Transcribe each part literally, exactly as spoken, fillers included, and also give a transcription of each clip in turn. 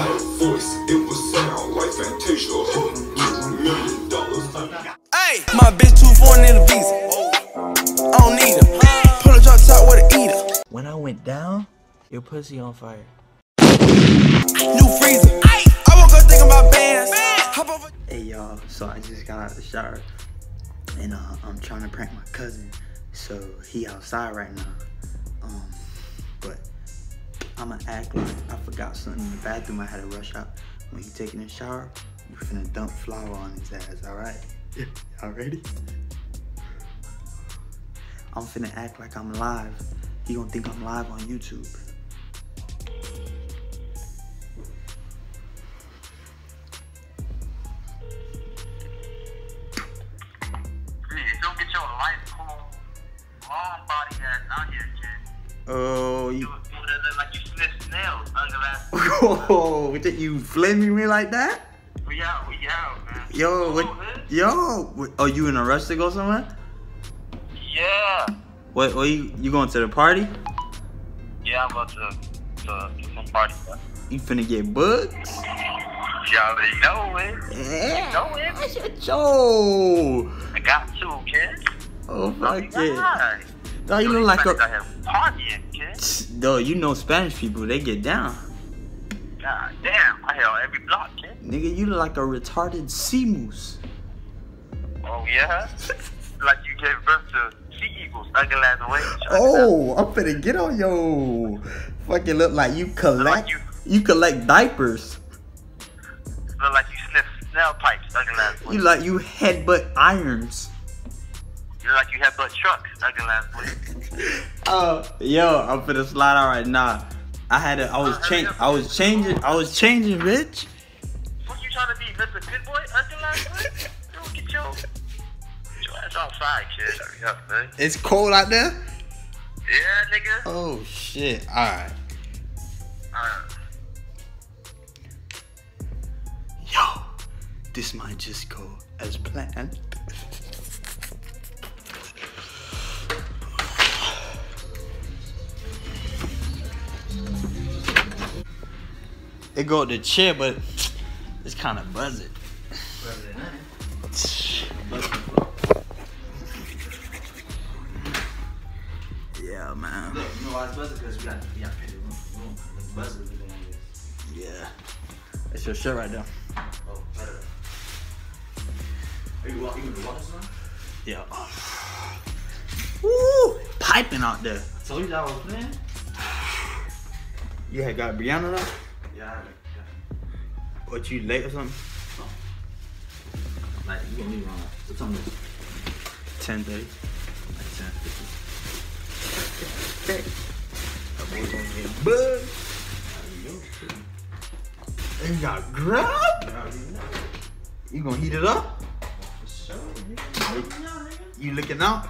had a voice, it would sound like Fantasia. One hundred million dollars. Hey, my bitch too foreign in the visa. I don't need him. Put a drop top with an eater. When I went down, your pussy on fire. New freezer. I woke up thinking about bands. Hey y'all, so I just got out of the shower and uh, I'm trying to prank my cousin. So he outside right now. Um, but I'ma act like I forgot something in the bathroom. I had to rush out. When you taking a shower, you finna dump flour on his ass, alright? Y'all ready? I'm finna act like I'm live. He gonna think I'm live on YouTube. Oh, you. Oh, you flaming me like that? We out, we out, man. Yo, what, yo, what, are you in a rush to go somewhere? Yeah. What? What you? You going to the party? Yeah, I'm going to to some party. Man. You finna get books? Y'all already know it. Yeah. Know it. Yo. I got two kids. Oh fuck it. Dog, you look like a partying, kid. Dog, you know Spanish people, they get down. God damn, I hell every block, kid. Nigga, you look like a retarded sea moose. Oh yeah? Like you gave birth to sea eagles, ugly ass away. Oh, I'm finna get on yo. Fucking look like you collect like you, you collect diapers. Look like you sniff snail pipes, ugly ass away. You like you headbutt irons. You're like you have butt trucks stuck in last week. Oh, yo, I'm finna slide out right now. I had a, I was uh, change, I was changing, I was changing, bitch. What you trying to be, Mister Good Boy? Until last week, don't get your, get your ass outside, kid. Hurry up, man. It's cold out there. Yeah, nigga. Oh shit! All right. All right. Yo, this might just go as planned. It go to the chair, but it's kind of buzzing. Yeah, man. Look, you know why it's buzzing? Because we got we got painted room. It's buzzing. Yeah. That's your shit right there. Oh, right there. Are you walking with the water son? Yeah. Oh. Woo! Piping out there. I told you that I was playing. You had got Brianna though? Yeah, yeah. What, you late or something? No. Like, you gonna leave around like, what time is it? ten thirty. Like ten fifty. Okay. That boy's gonna get bugged. How you doing? You got grub? You gonna heat it up? For sure, nigga. You looking out?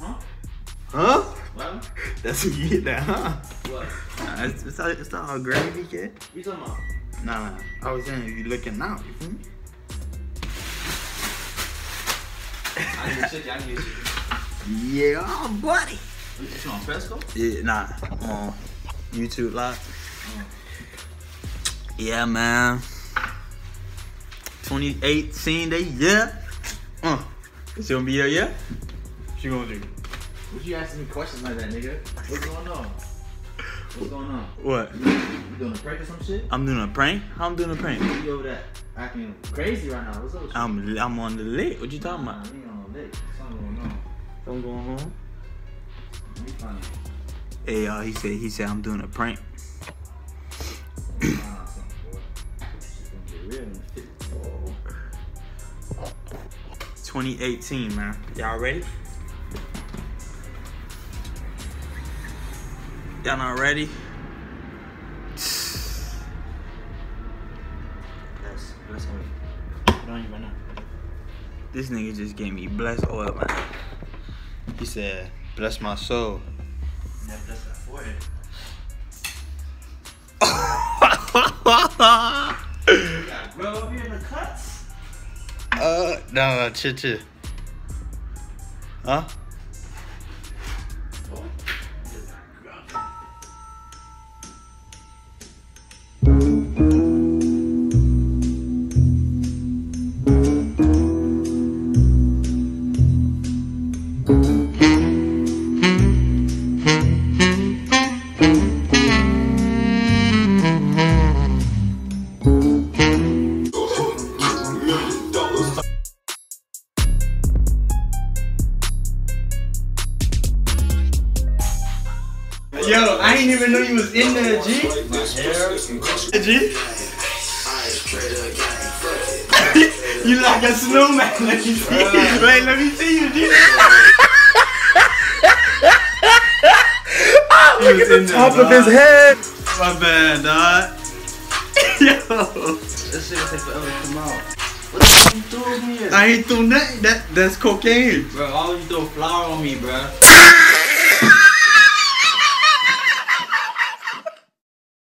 Huh? Huh? What? That's what you hit that, huh? What? Nah, it's, it's, not, it's not all gravy, kid. What you talking about? Nah, nah. I was saying you looking out, you feel me? I need a chicken, I need a chicken. Yeah, buddy. You just on Fresco? Yeah, nah, I'm on YouTube Live. Oh. Yeah, man. twenty eighteen, they, yeah. Uh, it's gonna be here, yeah? What you gonna do? What you asking me questions like that, nigga? What's going on? What's going on? What? You, you doing a prank or some shit? I'm doing a prank? How I'm doing a prank? You over that acting crazy right now. What's up with you? I'm, I'm on the lick. What you talking nah, about? I ain't on the lick. Something going on. Something going on? Let me find it. Hey, y'all, uh, he said, he said I'm doing a prank. Nah, something, boy. She's gonna get real in the twenty eighteen, man. Y'all ready? Y'all not ready? Let's bless oil. Don't even know. This nigga just gave me blessed oil, man. He said, bless my soul. Yeah, bless that forehead. You got grub over here in the cuts? Uh, no, no, chill, chill. Huh? Thank you. G? You like a snowman, let me see. Wait, let me see you, G. Oh, look at the top of his head. My bad, dog. Yo. This shit will take forever to come out. What the f you threw here? I ain't threw nothing. That, that's cocaine. Bro, why would you throw flour on me, bro?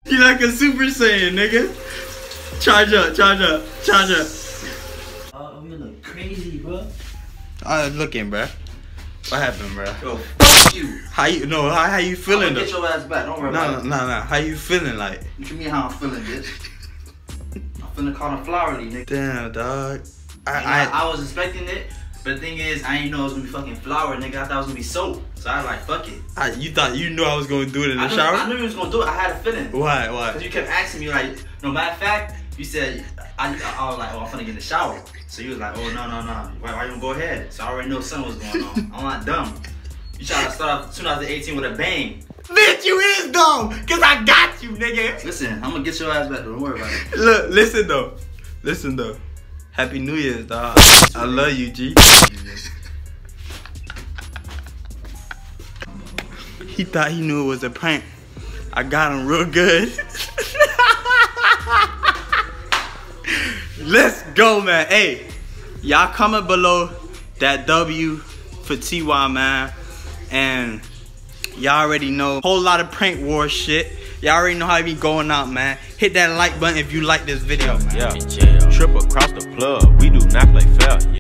You like a Super Saiyan, nigga. Charge up, charge up, charge up. Oh, I'm gonna look crazy, bro. I'm looking, bro. What happened, bro? Yo, fuck you. How you? No, how, how you feeling? I'm gonna get your ass back. Don't worry about it. No, no, no. How you feeling, like? What you mean how I'm feeling, bitch? I'm finna call a flowery, nigga. Damn, dog. I, I, I I was expecting it, but the thing is, I didn't know it was gonna be fucking flour, nigga. I thought it was gonna be soap. So I was like, fuck it. I, you thought you knew I was gonna do it in the I knew, shower? I knew you was gonna do it. I had a feeling. Why? Why? Because you kept asking me, like, no matter of fact, you said, I, I was like, oh, I'm finna get in the shower. So you was like, oh, no, no, no. Why, why you gonna go ahead? So I already know something was going on. I'm not dumb. You try to start off two thousand eighteen with a bang. Bitch, you is dumb, because I got you, nigga. Listen, I'm gonna get your ass back. Don't worry about it. Look, listen, though. Listen, though. Happy New Year's, dog. I love you, G. He thought he knew it was a prank. I got him real good. Let's go, man. Hey, y'all comment below that W for T Y, man. And y'all already know a whole lot of prank war shit. Y'all already know how it be going out, man. Hit that like button if you like this video, man. Yeah, trip across the plug. We do not play fair.